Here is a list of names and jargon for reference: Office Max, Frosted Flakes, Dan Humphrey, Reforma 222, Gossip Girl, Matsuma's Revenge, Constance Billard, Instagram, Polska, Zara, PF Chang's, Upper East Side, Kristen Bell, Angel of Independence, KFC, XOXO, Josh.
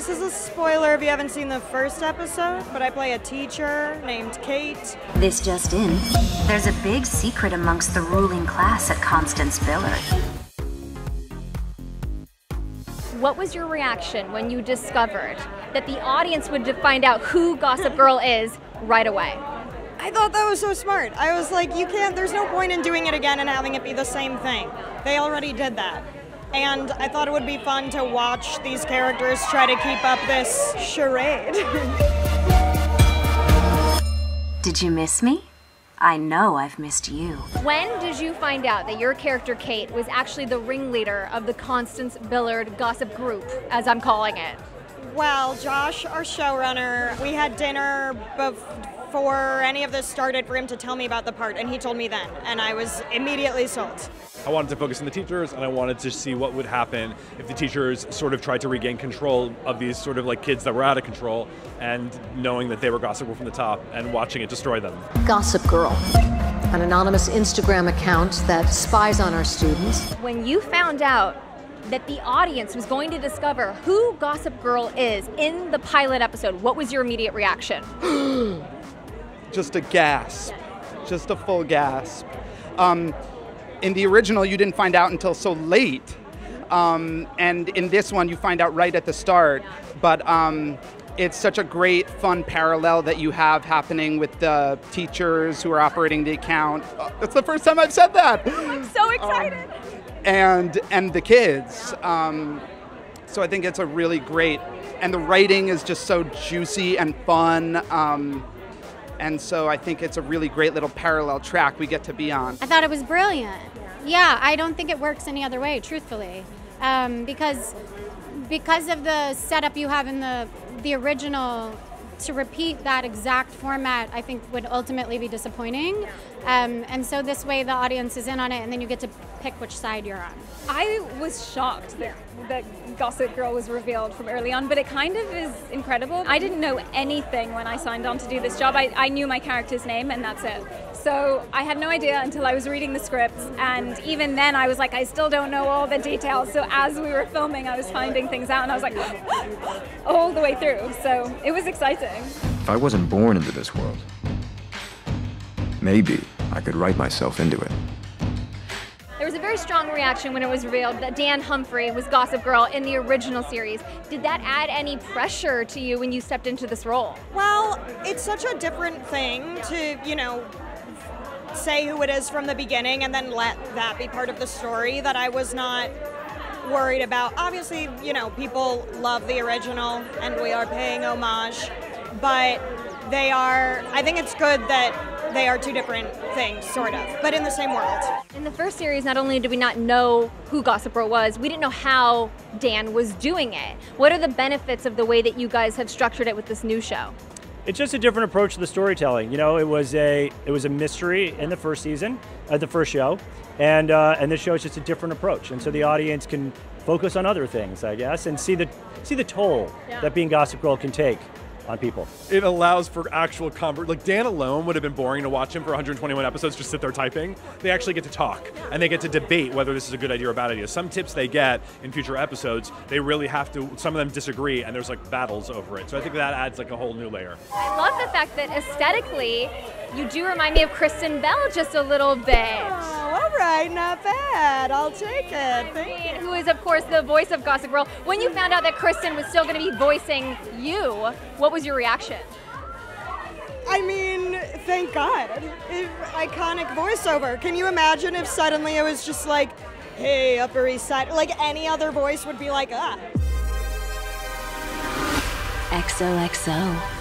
this is a spoiler if you haven't seen the first episode, but I play a teacher named Kate. This just in, there's a big secret amongst the ruling class at Constance Billard. What was your reaction when you discovered that the audience would find out who Gossip Girl is right away? I thought that was so smart. I was like, you can't, there's no point in doing it again and having it be the same thing. They already did that. And I thought it would be fun to watch these characters try to keep up this charade. Did you miss me? I know I've missed you. When did you find out that your character Kate was actually the ringleader of the Constance Billard gossip group, as I'm calling it? Well, Josh, our showrunner, we had dinner before any of this started for him to tell me about the part, and he told me then, and I was immediately sold. I wanted to focus on the teachers, and I wanted to see what would happen if the teachers sort of tried to regain control of these sort of like kids that were out of control, and knowing that they were Gossip Girl from the top and watching it destroy them. Gossip Girl, an anonymous Instagram account that spies on our students. When you found out that the audience was going to discover who Gossip Girl is in the pilot episode, what was your immediate reaction? Just a gasp, just a full gasp. In the original, you didn't find out until so late. And in this one, you find out right at the start. But it's such a great, fun parallel that you have happening with the teachers who are operating the account. It's the first time I've said that. I'm so excited. And the kids. So I think it's a really great, and the writing is just so juicy and fun. And so I think it's a really great little parallel track we get to be on. I thought it was brilliant. Yeah, I don't think it works any other way, truthfully. Because of the setup you have in the original, to repeat that exact format, I think would ultimately be disappointing. And so this way the audience is in on it, and then you get to pick which side you're on. I was shocked that Gossip Girl was revealed from early on, but it kind of is incredible. I didn't know anything when I signed on to do this job. I knew my character's name, and that's it. So I had no idea until I was reading the scripts, and even then I was like, I still don't know all the details. So as we were filming, I was finding things out, and I was like, all the way through. So it was exciting. If I wasn't born into this world, maybe I could write myself into it. There was a very strong reaction when it was revealed that Dan Humphrey was Gossip Girl in the original series. Did that add any pressure to you when you stepped into this role? Well, it's such a different thing to, you know, say who it is from the beginning and then let that be part of the story, that I was not worried about. Obviously, you know, people love the original and we are paying homage, but they are, I think it's good that they are two different things, sort of, but in the same world. In the first series, not only did we not know who Gossip Girl was, we didn't know how Dan was doing it. What are the benefits of the way that you guys have structured it with this new show? It's just a different approach to the storytelling. You know, it was a mystery in the first season, the first show, and this show is just a different approach, and so the audience can focus on other things, I guess, and see the toll that being Gossip Girl can take on people. It allows for actual convert. Like, Dan alone would have been boring to watch him for 121 episodes, just sit there typing. They actually get to talk, and they get to debate whether this is a good idea or a bad idea. Some tips they get in future episodes, they really have to, some of them disagree, and there's like battles over it. So I think that adds like a whole new layer. I love the fact that aesthetically, you do remind me of Kristen Bell just a little bit. Oh, all right, not bad. I'll take it. Thank you. Who is, of course, the voice of Gossip Girl. When you found out that Kristen was still going to be voicing you, what was your reaction? I mean, thank God. Iconic voiceover. Can you imagine if suddenly it was just like, hey, Upper East Side? Like, any other voice would be like, ah. XOXO.